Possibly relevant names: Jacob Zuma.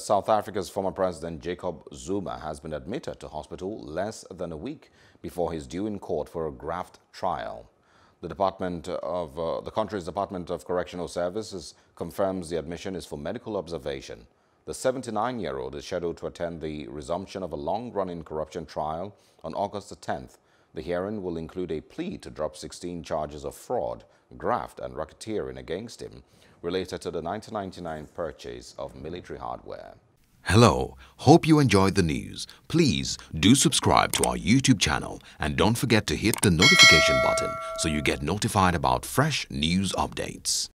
South Africa's former president Jacob Zuma has been admitted to hospital less than a week before he's due in court for a graft trial. The country's Department of Correctional Services confirms the admission is for medical observation. The 79-year-old is scheduled to attend the resumption of a long-running corruption trial on August the 10th. The hearing will include a plea to drop 16 charges of fraud, graft and racketeering against him related to the 1999 purchase of military hardware. Hello, hope you enjoyed the news. Please do subscribe to our YouTube channel and don't forget to hit the notification button so you get notified about fresh news updates.